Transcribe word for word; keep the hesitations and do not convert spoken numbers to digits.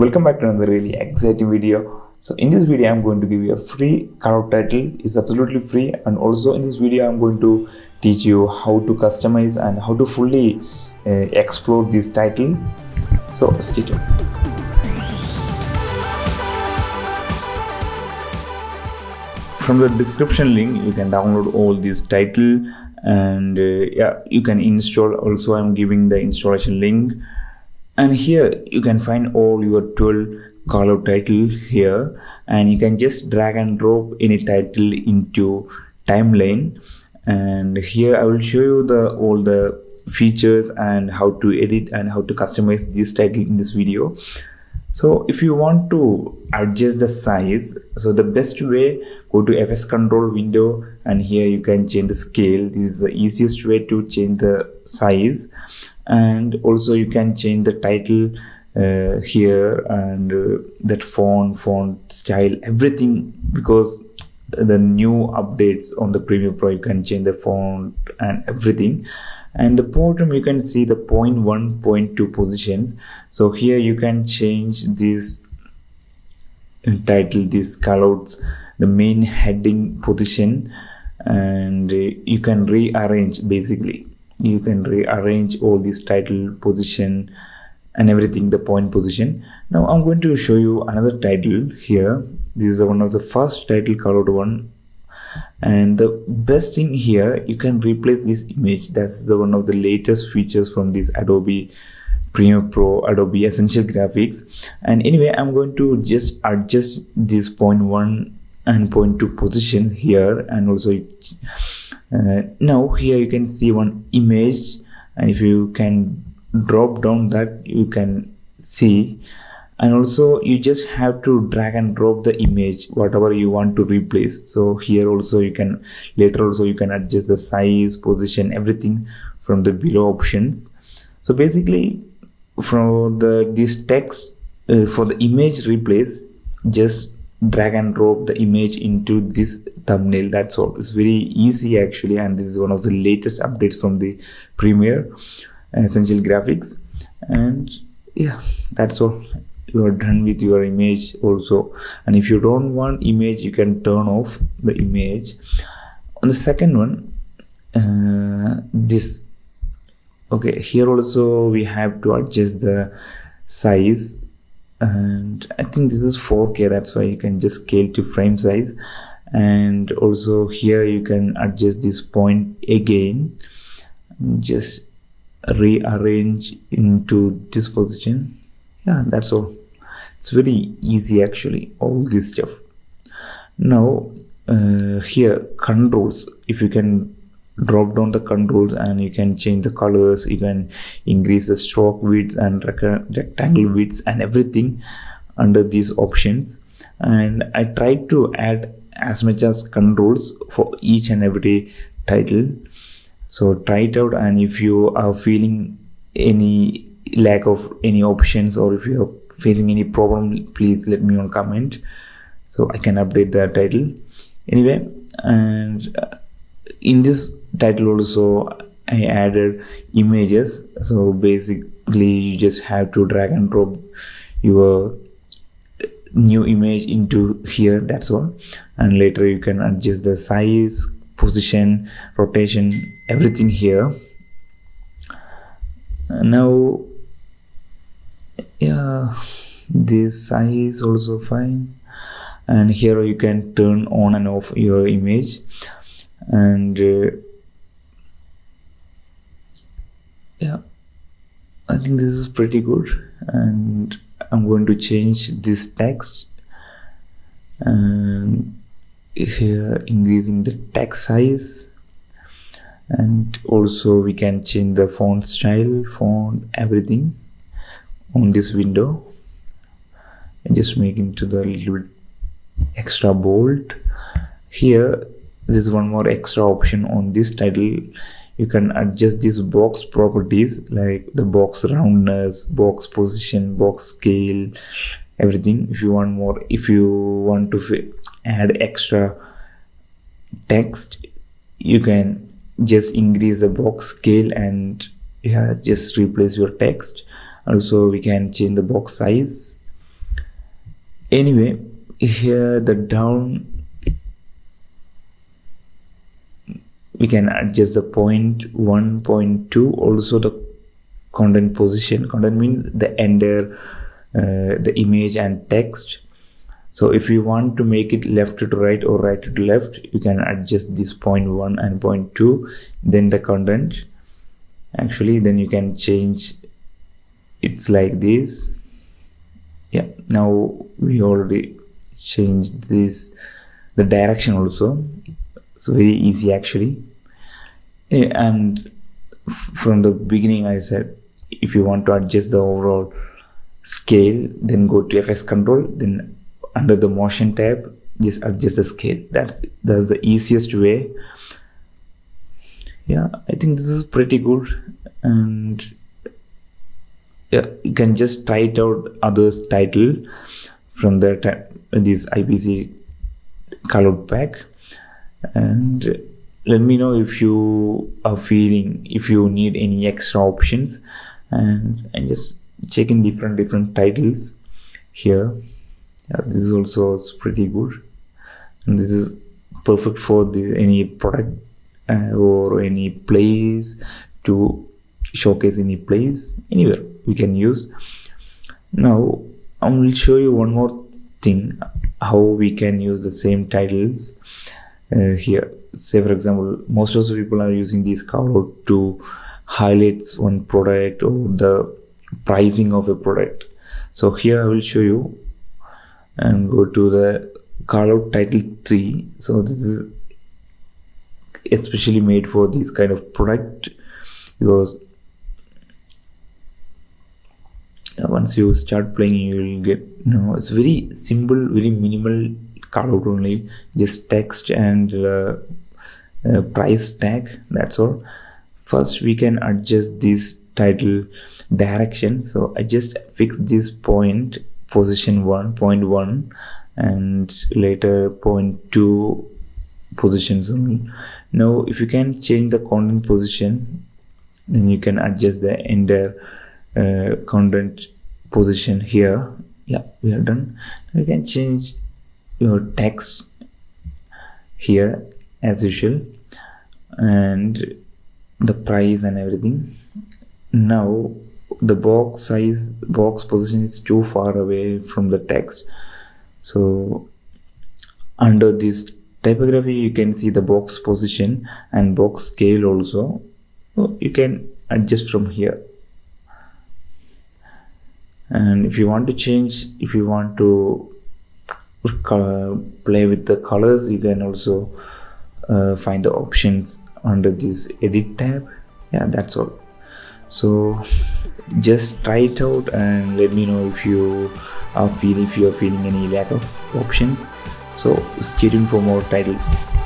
Welcome back to another really exciting video. So in this video I'm going to give you a free color title. It's absolutely free, and also in this video I'm going to teach you how to customize and how to fully uh, explore this title. So stay tuned. From the description link you can download all these title, and uh, yeah, you can install. Also I'm giving the installation link. And here you can find all your twelve color title here, and you can just drag and drop any title into timeline. And here I will show you the all the features and how to edit and how to customize this title in this video. So if you want to adjust the size, so the best way, go to F X Control window, and here you can change the scale. This is the easiest way to change the size. And also you can change the title uh, here, and uh, that font, font style, everything, because the new updates on the Premiere Pro, you can change the font and everything. And the bottom you can see the zero point one, zero point two positions. So here you can change this title, these colors, the main heading position, and you can rearrange. Basically you can rearrange all these title position and everything, the point position. Now I'm going to show you another title here. This is one of the first title, colored one. And the best thing here, you can replace this image. That's the one of the latest features from this Adobe Premiere Pro, Adobe Essential Graphics. And anyway, I'm going to just adjust this zero point one and zero point two position here. And also uh, now here you can see one image, and if you can drop down that, you can see. And also you just have to drag and drop the image, whatever you want to replace. So here also you can, later also you can adjust the size, position, everything from the below options. So basically from the this text, uh, for the image replace, just drag and drop the image into this thumbnail. That's all. It's very easy actually, and this is one of the latest updates from the Premiere Essential Graphics. And yeah, that's all. You are done with your image also. And if you don't want image, you can turn off the image. On the second one, uh, this, okay, here also we have to adjust the size, and I think this is four K, that's why you can just scale to frame size. And also here you can adjust this point again, just rearrange into this position. Yeah, that's all. It's very easy actually, all this stuff. Now uh, here controls, if you can drop down the controls, and you can change the colors, you can increase the stroke width and rectangle width and everything under these options. And I tried to add as much as controls for each and every title, so try it out. And if you are feeling any lack of any options, or if you are facing any problem, please let me know in comment, so I can update the title. Anyway, and in this title also I added images. So basically you just have to drag and drop your new image into here, that's all. And later you can adjust the size, position, rotation, everything here. And now yeah, this size also fine. And here you can turn on and off your image. And uh, yeah, I think this is pretty good. And I'm going to change this text, and here increasing the text size. And also we can change the font style, font, everything on this window, and just make into the little bit extra bold. Here there's one more extra option on this title. You can adjust these box properties, like the box roundness, box position, box scale, everything. If you want more, if you want to add extra text, you can just increase the box scale, and yeah, just replace your text. Also we can change the box size, Anyway, here the down, we can adjust the point one, point two, also the content position. Content means the header, uh, the image and text. So if you want to make it left to right or right to left, you can adjust this point one and point two, then the content. Actually, then you can change it's like this. Yeah, now we already changed this, the direction also. It's very easy actually. And from the beginning I said, if you want to adjust the overall scale, then go to F X Control, then under the motion tab, just adjust the scale. That's that's the easiest way. Yeah, I think this is pretty good, and yeah, you can just type out others title from the this I P C colored pack, and let me know if you are feeling if you need any extra options, and and just check in different different titles here. Yeah, this is also pretty good, and this is perfect for the any product Uh, or any place to showcase any place anywhere we can use. Now I will show you one more thing how we can use the same titles uh, here. Say for example, most of the people are using this colored to highlight one product or the pricing of a product. So here I will show you and go to the colored title three. So this is especially made for this kind of product, because once you start playing you will get, you know, it's very simple, very minimal callout only, just text and uh, uh, price tag, that's all. First we can adjust this title direction, so I just fix this point position one, point one, and later point two positions only. Now if you can change the content position, then you can adjust the entire uh, content position here. Yeah, we are done. You can change your text here as usual, and the price and everything. Now the box size, box position is too far away from the text, so under this typography you can see the box position and box scale also. So you can adjust from here, and if you want to change, if you want to play with the colors, you can also uh, find the options under this edit tab. Yeah, that's all. So just try it out and let me know if you are feeling if you are feeling any lack of options. So stay tuned for more titles.